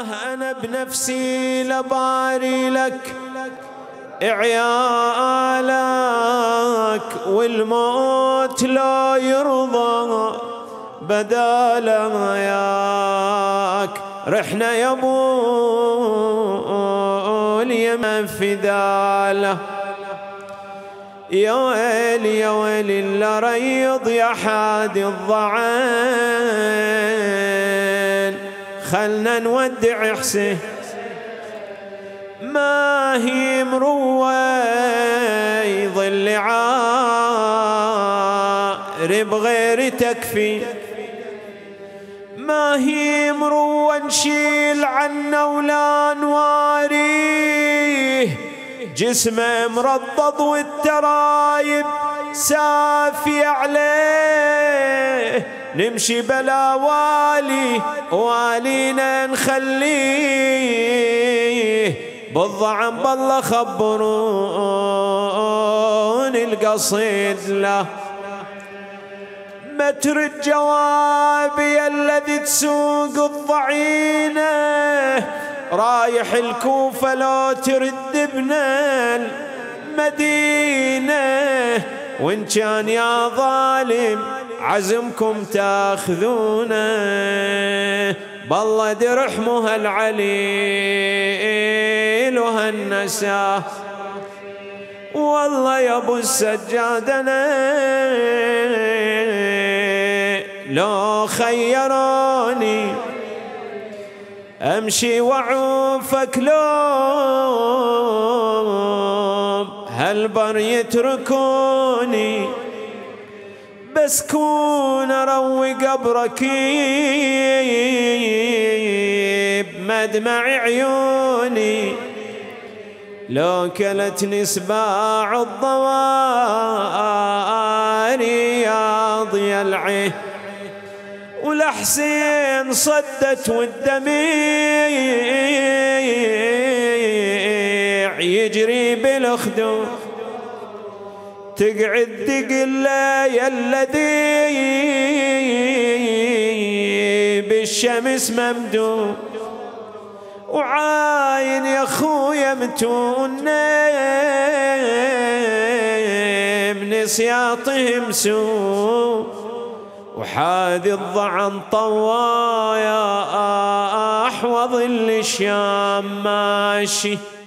أنا بنفسي لباري لك عيالك، والموت لا يرضى بدال ياك. رحنا يا ابو اليمن فداله، يا ويلي يا ويلي اللي ريض يا حادي الضعين. خلنا نودع حسين ما هي مروي ظل عار بغير تكفي، ما هي مروي نشيل عنا ولا نواريه، جسمه مرضض والترايب سافي عليه، نمشي بلا والي والينا نخليه. بالضعن بالله خبروني القصيد له، متر الجواب الذي تسوق الضعينة، رايح الكوفة لو ترد بنا المدينة، وإن كان يا ظالم عزمكم تاخذونه، بالله درحمه العليل وهالنساه. والله يا ابو السجاد انا لو خيروني امشي وعوفك لوم هالبر يتركوني، بس كون اروي قبرك بمدمع عيوني، لو كلتني سباع الضواري يا ضي العين، ولحسين صدت والدميع يجري بالخدود، تقعد دقلة يا الذي بالشمس ممدود، وعاين يا خويا متونين نسياطهم سوء، وحادي الضعن طوايا أحوى ظل الشام ماشي.